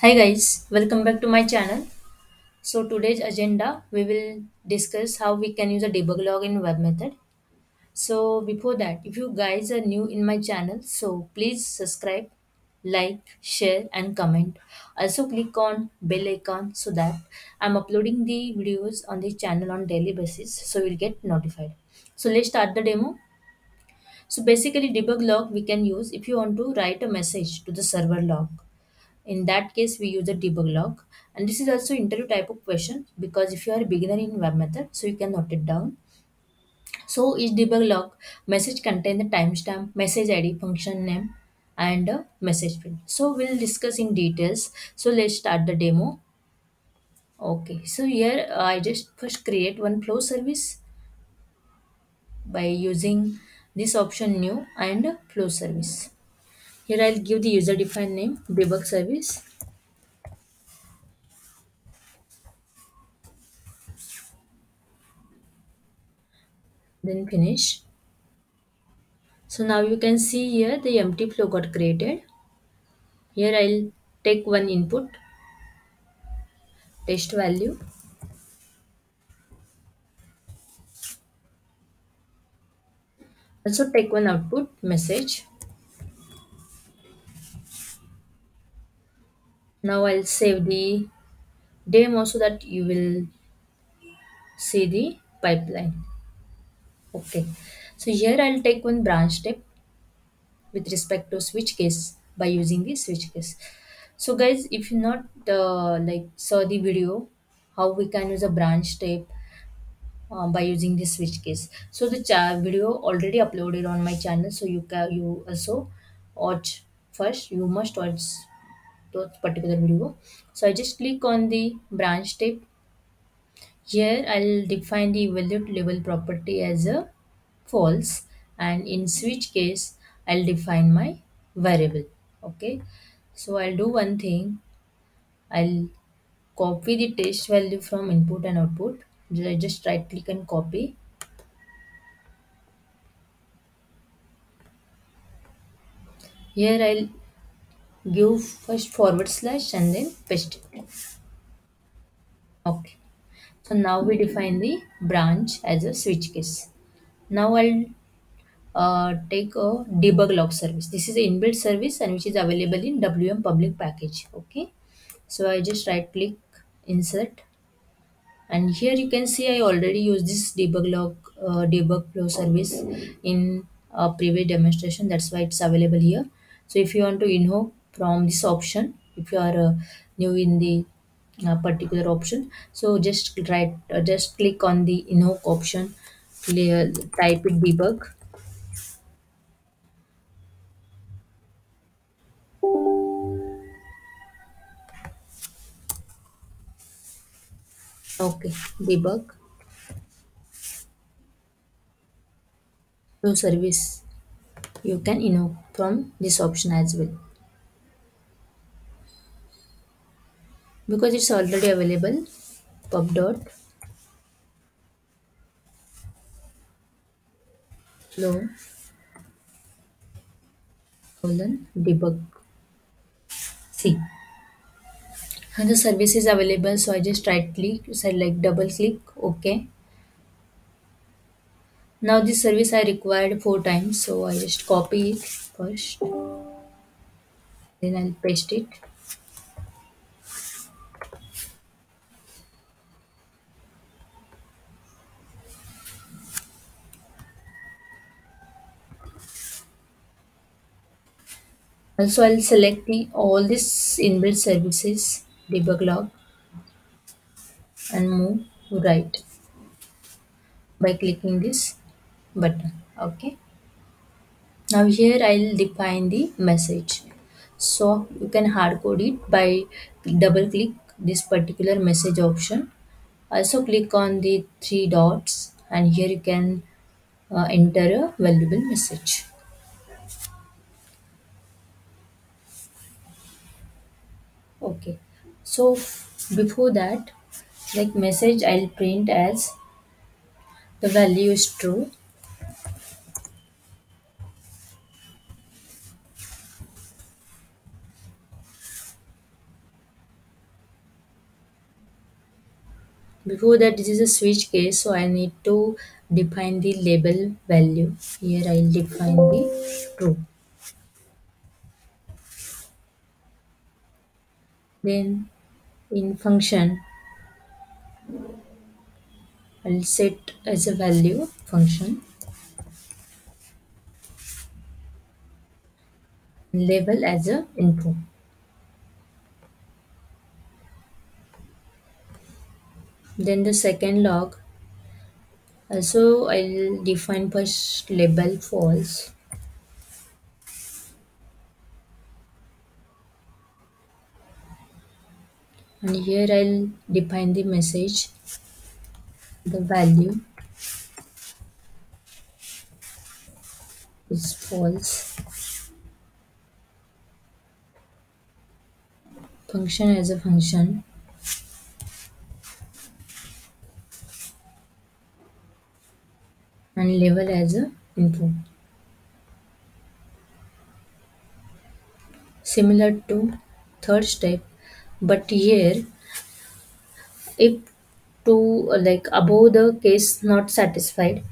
Hi guys, welcome back to my channel. So today's agenda, we will discuss how we can use a debug log in webMethod. So before that, if you guys are new in my channel, so please subscribe, like, share and comment. Also click on bell icon so that I'm uploading the videos on the channel on daily basis, so you'll get notified. So let's start the demo. So basically debug log we can use if you want to write a message to the server log. In that case, we use the debug log, and this is also interview type of question, because if you are a beginner in webMethod, so you can note it down. So each debug log message contain the timestamp, message ID, function name, and a message field. So we'll discuss in details. So let's start the demo. Okay, so here I just first create one flow service by using this option new and flow service. Here I'll give the user defined name debug service. Then finish. So now you can see here the empty flow got created. Here I'll take one input test value. Also take one output message. Now I'll save the demo so that you will see the pipeline. Okay, so here I'll take one branch step with respect to switch case by using the switch case. So guys, if you not saw the video how we can use a branch step by using the switch case, so the video already uploaded on my channel, so you also watch first. You must watch that particular video. So I just click on the branch step. Here I'll define the evaluate level property as a false, and in switch case I'll define my variable. Okay, so I'll do one thing. I'll copy the test value from input and output. I just right click and copy. Here I'll give first forward slash and then paste it. Okay, so now we define the branch as a switch case. Now I'll take a debug log service. This is an inbuilt service and which is available in wm.public package. Okay, so I just right click, insert, and here you can see I already used this debug log debug flow service in a previous demonstration. That's why it's available here. So if you want to invoke from this option, if you are new in the particular option, so just click on the invoke option, type it debug. Okay, debug flow service, you can invoke from this option as well, because it's already available pub.flow::debug c, and the service is available. So I just right click, select, double click. Okay, now this service I required 4 times, so I just copy it first, then I'll paste it. Also I'll select all these inbuilt services debug log and move to right by clicking this button. Okay, now here I'll define the message, so you can hard code it by double click this particular message option. Also click on the 3 dots, and here you can enter a valuable message. Okay, so before that, like message, I'll print as the value is true. Before that, this is a switch case, so I need to define the label value. Here I'll define the true. Then in function, I'll set as a value function. Label as a info. Then the second log, also I'll define first label false. And here I'll define the message, the value is false. Function as a function. And label as a info. Similar to third step, but here if above the case not satisfied,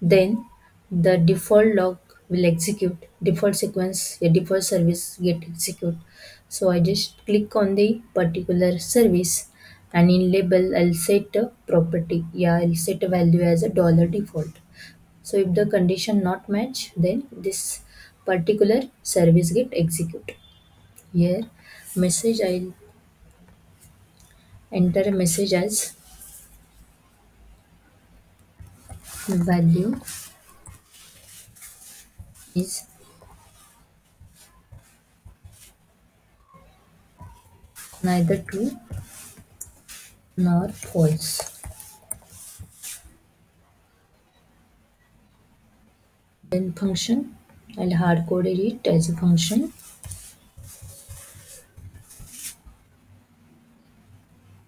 then the default log will execute, default sequence, the default service get execute. So I just click on the particular service. And in label, I'll set a property. Yeah, I'll set a value as a $default. So if the condition not match, then this particular service get executed. Here, message, I'll enter a message as value is neither true nor false. Then function, I'll hardcode it as a function.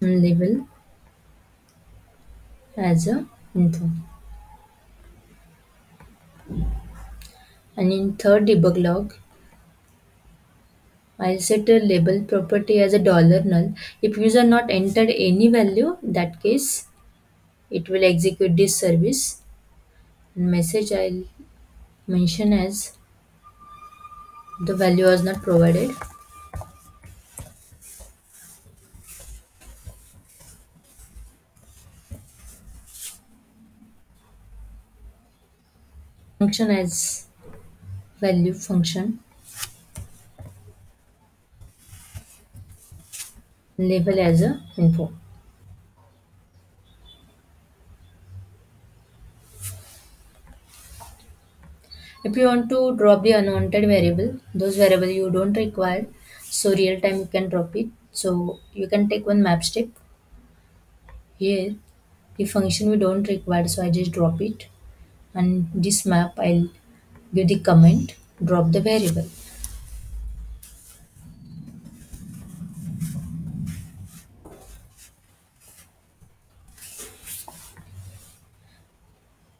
And label as a info. And in third debug log, I'll set a label property as a $null. If user not entered any value, in that case, it will execute this service. Message I'll mention as the value was not provided. Function as value function. Label as a info. If you want to drop the unwanted variable, those variable you don't require, so real time you can drop it. So you can take one map step. Here the function we don't require, so I just drop it. And this map I'll give the comment drop the variable.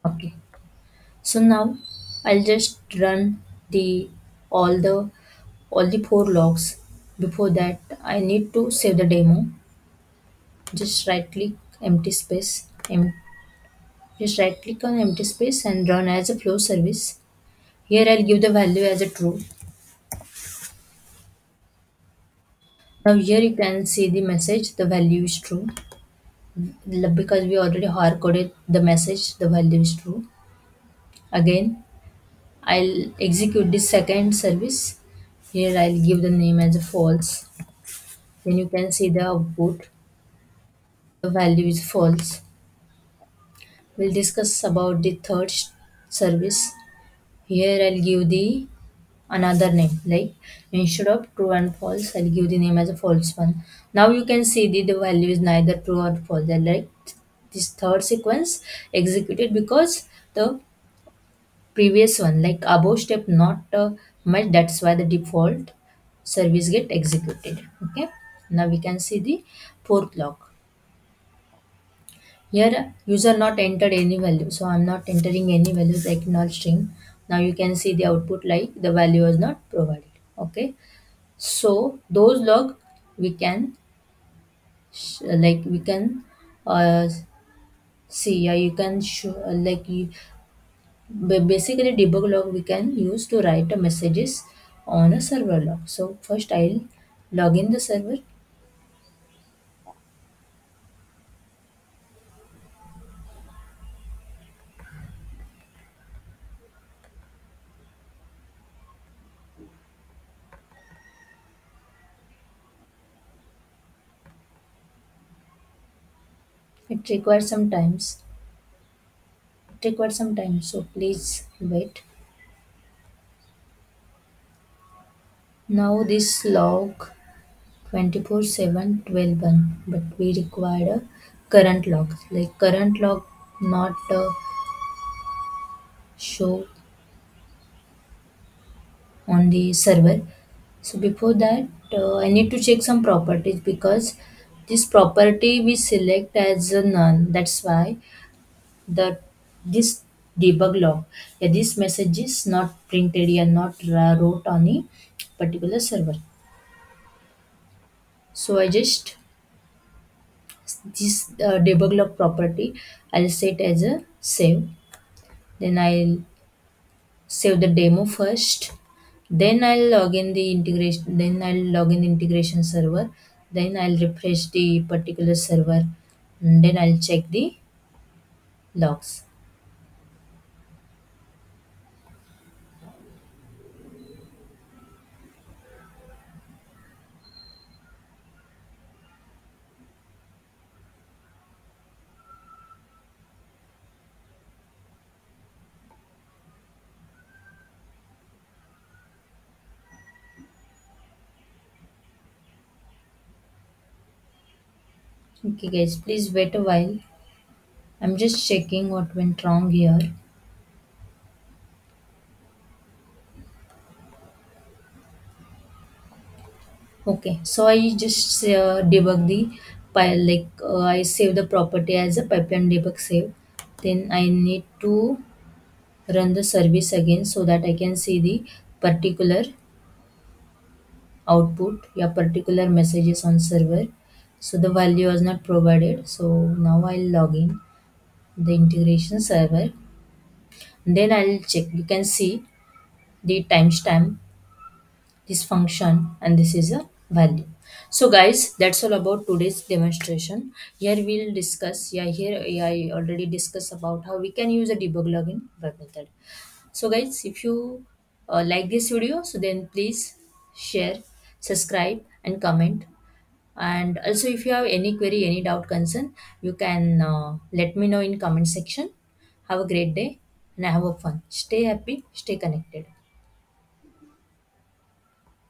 Okay, so now I'll just run all the four logs. Before that, I need to save the demo. Just right click empty space, just right click on empty space and run as a flow service. Here I'll give the value as a true. Now here you can see the message, the value is true. Because we already hardcoded the message, the value is true. Again, I'll execute this second service. Here I'll give the name as a false. Then you can see the output. The value is false. We'll discuss about the third service. Here I'll give the another name, like instead of true and false, I'll give the name as a false one. Now you can see that the value is neither true or false. Like this third sequence executed because the previous one, like above step, not match. That's why the default service get executed. Okay. Now we can see the fourth log. Here user not entered any value, so I'm not entering any value, like null string. Now you can see the output like the value was not provided. Okay, so those log we can see. You can show like you, basically debug log we can use to write the messages on a server log. So first I'll log in the server. It requires some times. It requires some time, so please wait. Now this log 24/7 12/1, but we required a current log. Like current log not show on the server. So before that, I need to check some properties, because this property we select as a none. That's why the this debug log, this message is not printed and not wrote on a particular server. So I just this debug log property I'll set as a save. Then I'll save the demo first. Then I'll log in the integration. Then I'll log in integration server. Then I'll refresh the particular server, and then I'll check the logs. Okay guys, please wait a while. I'm just checking what went wrong here. Okay, so I just debug the pile, like I save the property as a pipeline debug save. Then I need to run the service again so that I can see the particular output, your particular messages on server. So the value was not provided. So now I'll log in the integration server. Then I'll check. You can see the timestamp, this function, and this is a value. So guys, that's all about today's demonstration. Here we'll discuss. Here I already discussed about how we can use a debug log in web method. So guys, if you like this video, so then please share, subscribe, and comment. And also if you have any query, any doubt, concern, you can let me know in comment section. Have a great day and have a fun. Stay happy, stay connected.